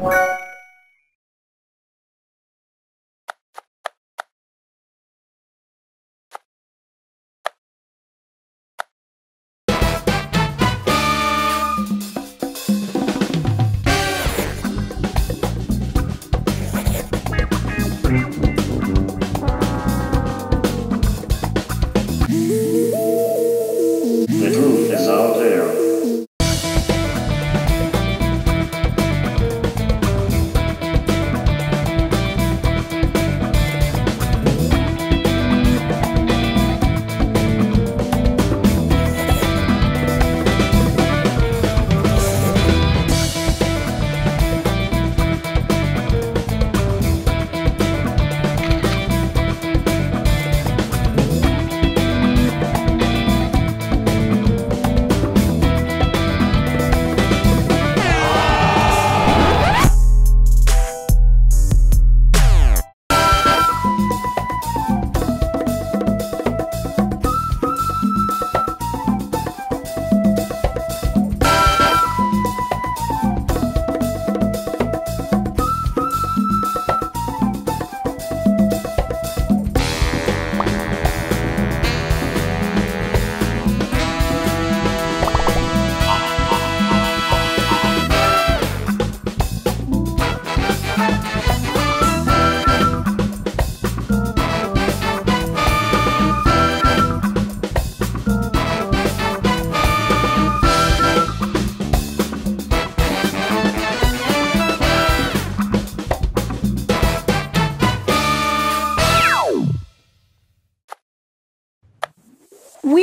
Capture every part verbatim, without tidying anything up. We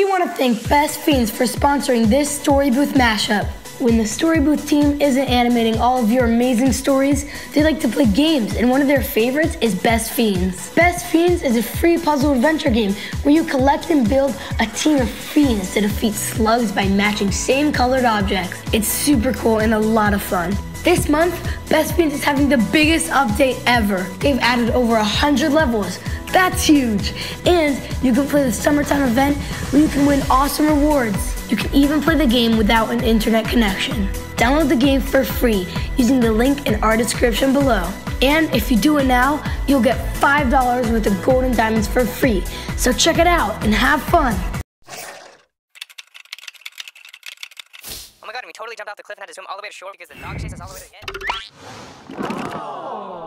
want to thank Best Fiends for sponsoring this Storybooth mashup. When the Storybooth team isn't animating all of your amazing stories, they like to play games, and one of their favorites is Best Fiends. Best Fiends is a free puzzle adventure game where you collect and build a team of fiends to defeat slugs by matching same colored objects. It's super cool and a lot of fun. This month, Best Fiends is having the biggest update ever. They've added over one hundred levels. That's huge. And you can play the summertime event where you can win awesome rewards. You can even play the game without an internet connection. Download the game for free using the link in our description below. And if you do it now, you'll get five dollars worth of gold and diamonds for free. So check it out and have fun. Oh my god, and we totally jumped off the cliff and had to swim all the way to shore because the dog chased us all the way to the end. Oh.